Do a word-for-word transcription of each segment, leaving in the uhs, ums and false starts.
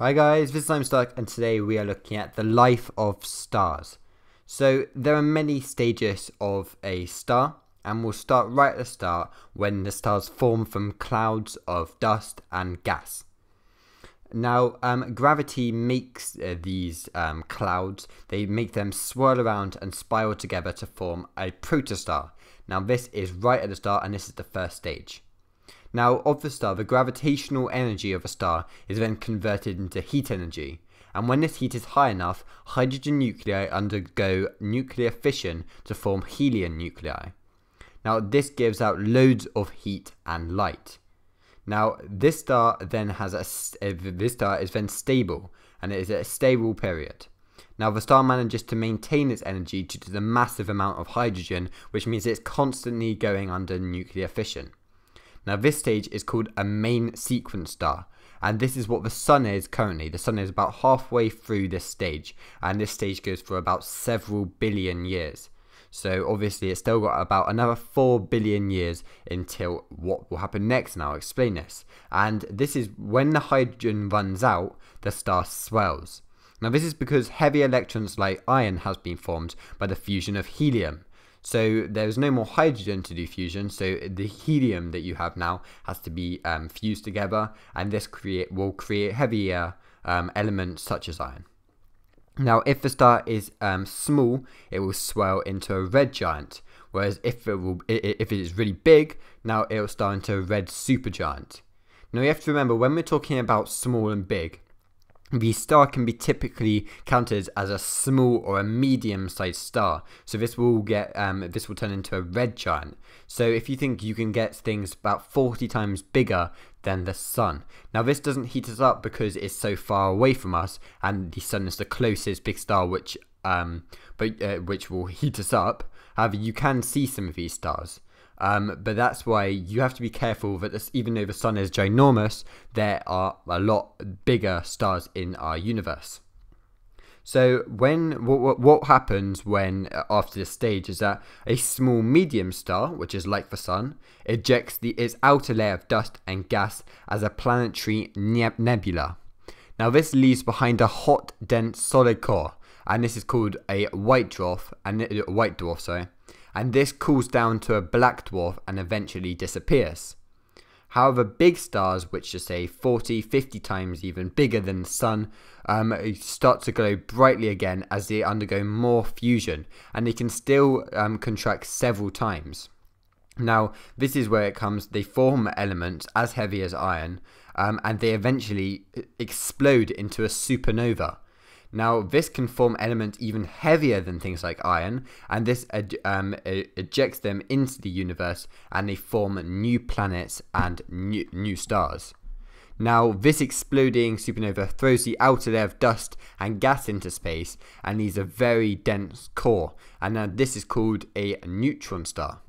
Hi guys, this is I'm Stuck, and today we are looking at the life of stars. So there are many stages of a star, and we'll start right at the start when the stars form from clouds of dust and gas. Now um, gravity makes uh, these um, clouds, they make them swirl around and spiral together to form a protostar. Now this is right at the start, and this is the first stage. Now, of the star, the gravitational energy of a star is then converted into heat energy, and when this heat is high enough, hydrogen nuclei undergo nuclear fission to form helium nuclei. Now, this gives out loads of heat and light. Now, this star then has a this star is then stable, and it is at a stable period. Now, the star manages to maintain its energy due to the massive amount of hydrogen, which means it's constantly going under nuclear fission. Now this stage is called a main sequence star, and this is what the Sun is currently. The Sun is about halfway through this stage, and this stage goes for about several billion years. So obviously it's still got about another four billion years until what will happen next, and I'll explain this. And this is when the hydrogen runs out, the star swells. Now this is because heavy electrons like iron has been formed by the fusion of helium. So there's no more hydrogen to do fusion, so the helium that you have now has to be um, fused together, and this create will create heavier um, elements such as iron. Now if the star is um, small, it will swell into a red giant, whereas if it, will, if it is really big, now it will swell into a red supergiant. Now you have to remember, when we're talking about small and big, the star can be typically counted as a small or a medium-sized star, so this will get um, this will turn into a red giant. So if you think you can get things about forty times bigger than the Sun. Now this doesn't heat us up because it's so far away from us, and the Sun is the closest big star which um but uh, which will heat us up. However, you can see some of these stars. Um, but that's why you have to be careful that this, even though the Sun is ginormous, there are a lot bigger stars in our universe. So when what, what happens when after this stage is that a small medium star, which is like the Sun, ejects the, its outer layer of dust and gas as a planetary neb nebula. Now this leaves behind a hot, dense, solid core, and this is called a white dwarf. And a white dwarf, sorry. And this cools down to a black dwarf and eventually disappears. However, big stars, which are say forty, fifty times even bigger than the Sun, um, start to glow brightly again as they undergo more fusion, and they can still um, contract several times. Now, this is where it comes, they form elements as heavy as iron, um, and they eventually explode into a supernova. Now this can form elements even heavier than things like iron, and this um, ejects them into the universe, and they form new planets and new, new stars. Now this exploding supernova throws the outer layer of dust and gas into space, and leaves a very dense core, and now this is called a neutron star.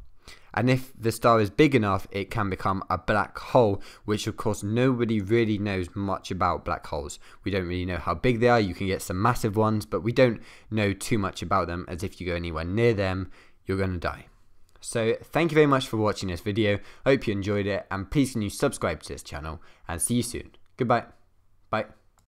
And if the star is big enough, it can become a black hole, which of course nobody really knows much about black holes. We don't really know how big they are. You can get some massive ones, but we don't know too much about them, as if you go anywhere near them, you're going to die. So thank you very much for watching this video. I hope you enjoyed it, and please can you subscribe to this channel, and see you soon. Goodbye. Bye.